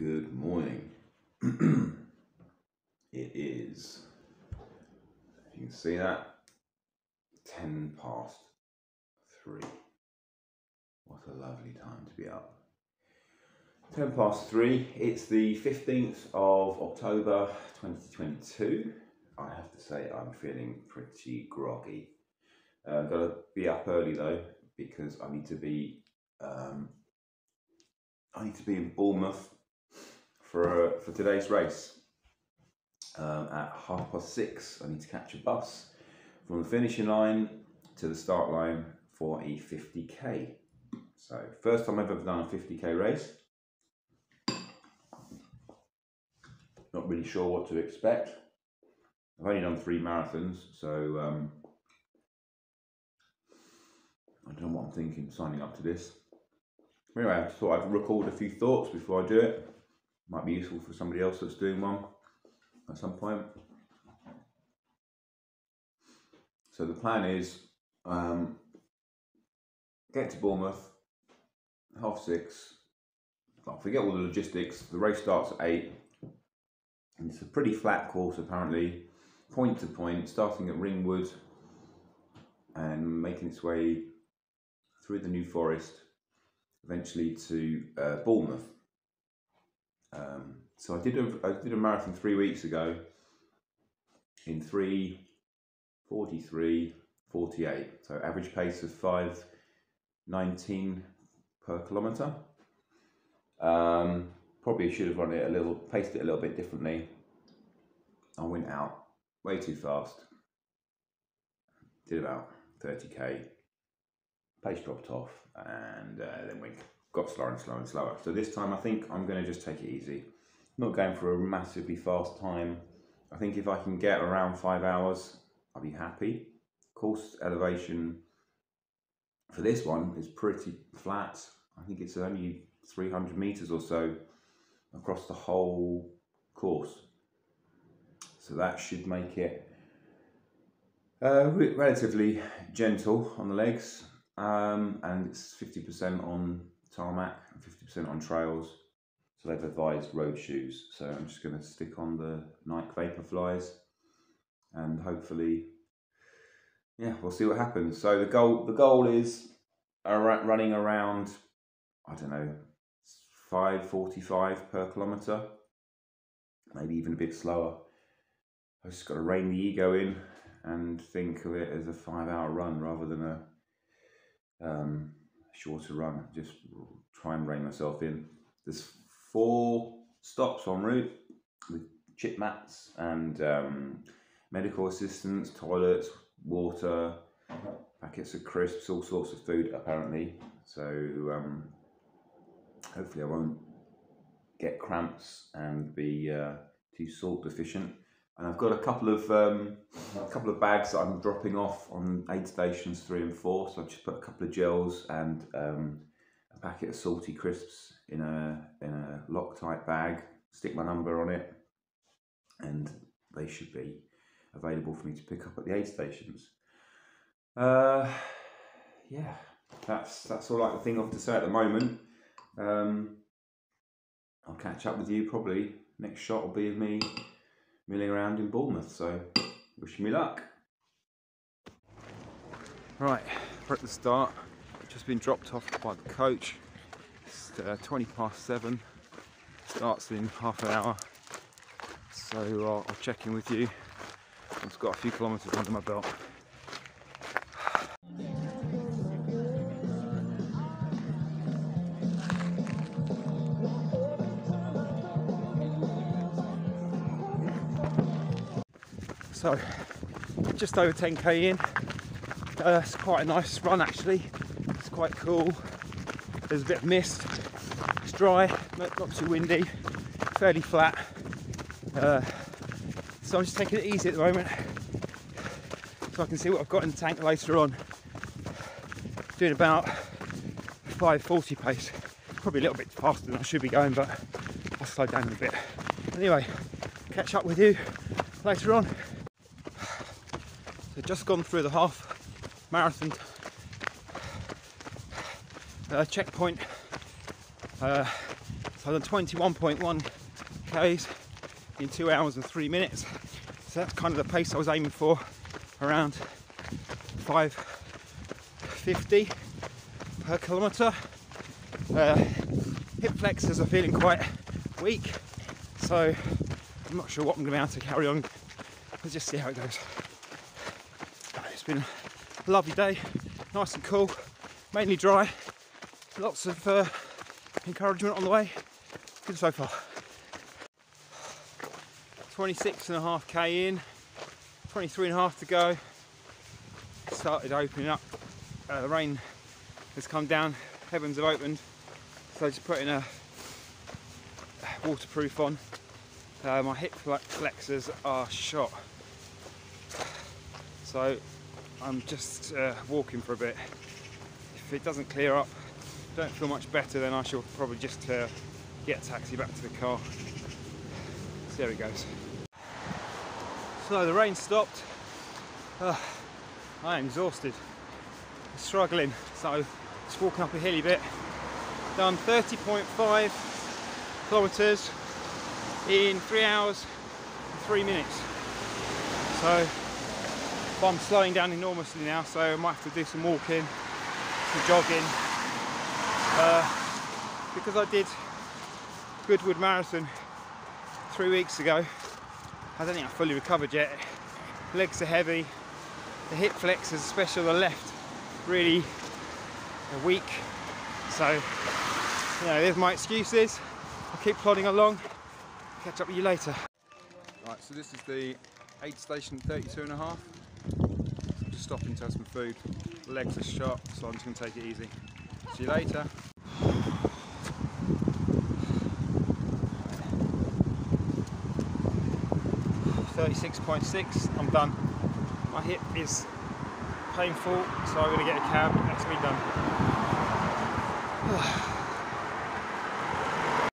Good morning. It is, if you can see that, 10 past 3. What a lovely time to be up. 10 past 3. It's the 15th of October 2022. I have to say I'm feeling pretty groggy. Gotta be up early though, because I need to be in Bournemouth for today's race. At 6:30, I need to catch a bus from the finishing line to the start line for a 50k. So first time I've ever done a 50k race. Not really sure what to expect. I've only done 3 marathons, so I don't know what I'm thinking signing up to this. Anyway, I thought I'd record a few thoughts before I do it. Might be useful for somebody else that's doing one at some point. So the plan is get to Bournemouth 6:30. I forget all the logistics. The race starts at 8. And it's a pretty flat course apparently, point to point, starting at Ringwood and making its way through the New Forest, eventually to Bournemouth. So I did a marathon 3 weeks ago in 3:43:48, so average pace of 5:19 per kilometre. Probably should have paced it a little bit differently. I went out way too fast. Did about 30k. Pace dropped off, and then we got slower and slower and slower. So this time I think I'm going to just take it easy. I'm not going for a massively fast time. I think if I can get around 5 hours, I'll be happy. Course elevation for this one is pretty flat. I think it's only 300 meters or so across the whole course, so that should make it relatively gentle on the legs, and it's 50% on tarmac and 50% on trails, so they've advised road shoes, so I'm just going to stick on the Nike Vaporflies and hopefully, yeah, we'll see what happens. So the goal is running around, I don't know, 5:45 per kilometre, maybe even a bit slower. I've just got to rein the ego in and think of it as a 5-hour run rather than a shorter run. Just try and rein myself in. There's 4 stops en route with chip mats and medical assistance, toilets, water, packets of crisps, all sorts of food apparently. So hopefully I won't get cramps and be too salt deficient. And I've got a couple of bags that I'm dropping off on aid stations 3 and 4. So I've just put a couple of gels and a packet of salty crisps in a Loctite bag. Stick my number on it, and they should be available for me to pick up at the aid stations. Yeah, that's all I can think of to say at the moment. I'll catch up with you probably. Next shot will be of me milling around in Bournemouth, so wishing me luck. Right, we're at the start. I've just been dropped off by the coach. It's 7:20. Starts in half an hour, so I'll check in with you. I've got a few kilometres under my belt. So just over 10k in. It's quite a nice run actually. It's quite cool. There's a bit of mist. It's dry, not too windy, fairly flat. So I'm just taking it easy at the moment, so I can see what I've got in the tank later on. Doing about 5:40 pace. Probably a little bit faster than I should be going, but I'll slow down a bit. Anyway, catch up with you later on. So just gone through the half marathon checkpoint. So I've done 21.1 Ks in 2 hours and 3 minutes. So that's kind of the pace I was aiming for, around 5:50 per kilometre. Hip flexors are feeling quite weak, so I'm not sure what I'm going to be able to carry on. Let's just see how it goes. It's been a lovely day, nice and cool, mainly dry, lots of encouragement on the way, good so far. 26.5k in, 23.5 to go. It started opening up, the rain has come down, heavens have opened, so just putting a waterproof on. My hip flexors are shot, so I'm just walking for a bit. If it doesn't clear up, don't feel much better, then I shall probably just get a taxi back to the car. So there it goes. So the rain stopped. I am exhausted, I'm struggling, so just walking up a hilly bit. Done 30.5 kilometers in 3 hours and 3 minutes. So but I'm slowing down enormously now, so I might have to do some walking, some jogging. Because I did Goodwood Marathon 3 weeks ago, I don't think I've fully recovered yet. Legs are heavy, the hip flexors, especially the left, really are weak. So, you know, there's my excuses. I'll keep plodding along, catch up with you later. Right, so this is the aid station 32.5. I'm just stopping to have some food. The legs are shot, so I'm just going to take it easy. See you later. Right. 36.6, I'm done. My hip is painful, so I'm going to get a cab. That's me done.